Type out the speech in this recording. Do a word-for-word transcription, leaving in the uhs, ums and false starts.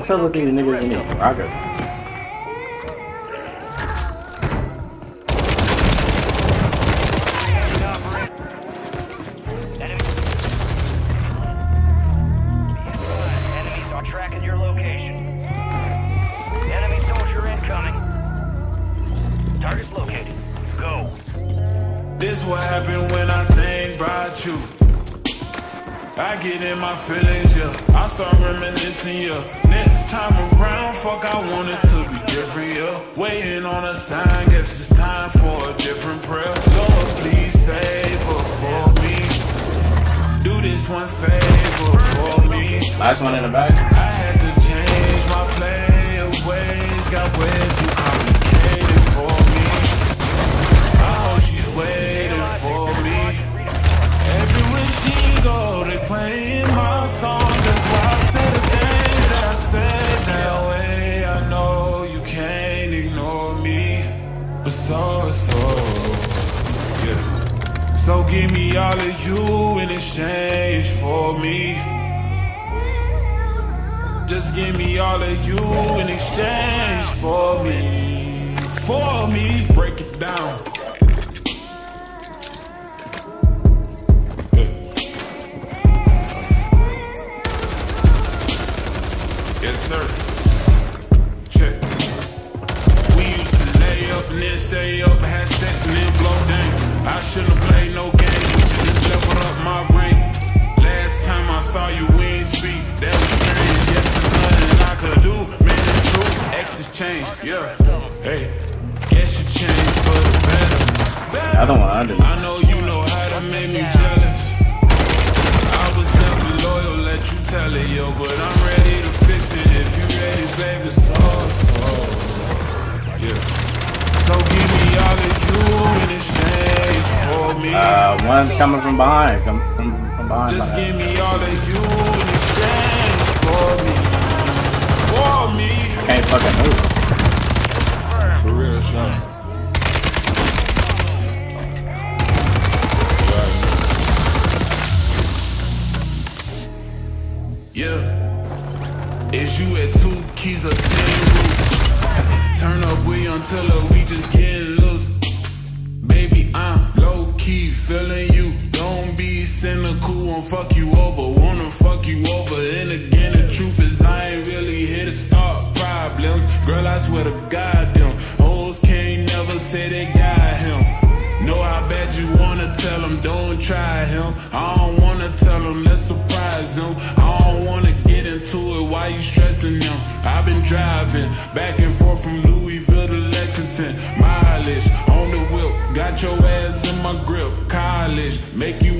Let's have a look at these niggas in here. I got it. Enemies are tracking your location. Enemy soldier incoming. Target's located. Go. This what happened when I think about you. I get in my feelings, yeah. I start reminiscing, yeah. Next time around, fuck, I want it to be different, yeah. Waiting on a sign, guess it's time for a different prayer. Lord, please save her for me. Do this one favor for me. Last one in the back. I had to change my play ways, got way too complicated for me. I hope she's waiting for me. Everywhere she go, they playing my song. That's why I said the things that I said. That way I know you can't ignore me. But so, so, yeah. So give me all of you in exchange for me. Just give me all of you in exchange for me. For me, break it down. Sir. Check. We used to lay up and then stay up, have sex and then blow down. I shouldn't have played no games, but you just leveled up my brain. Last time I saw you, we ain't speak. That was strange. Yes, there's nothing I could do. Man, it's true. X has changed. Yeah. Hey, guess you changed for the better. better. I don't want to do. I know you know how to make me jealous. I was never loyal, let you tell it, yo, but I'm ready to fix it if you ready, baby, so, so, so, yeah. So give me all of you in exchange for me. Uh, one's coming from behind, come from, from behind. Just give me all of you in exchange for me, for me. I can't fucking move. For real, son. Yeah, is you at two keys or ten roots? Turn up, we until her, we just get loose. Baby, I'm low-key feeling you. Don't be cynical, won't fuck you over. Wanna fuck you over, and again the truth is I ain't really here to start problems. Girl, I swear to God, them hoes can't never say they got him. No, I bet you wanna tell him, don't try him. I don't wanna tell him, let's surprise him. I don't wanna get into it, why you stressing him? I've been driving back and forth from Louisville to Lexington. Mileage on the whip, got your ass in my grip. College, make you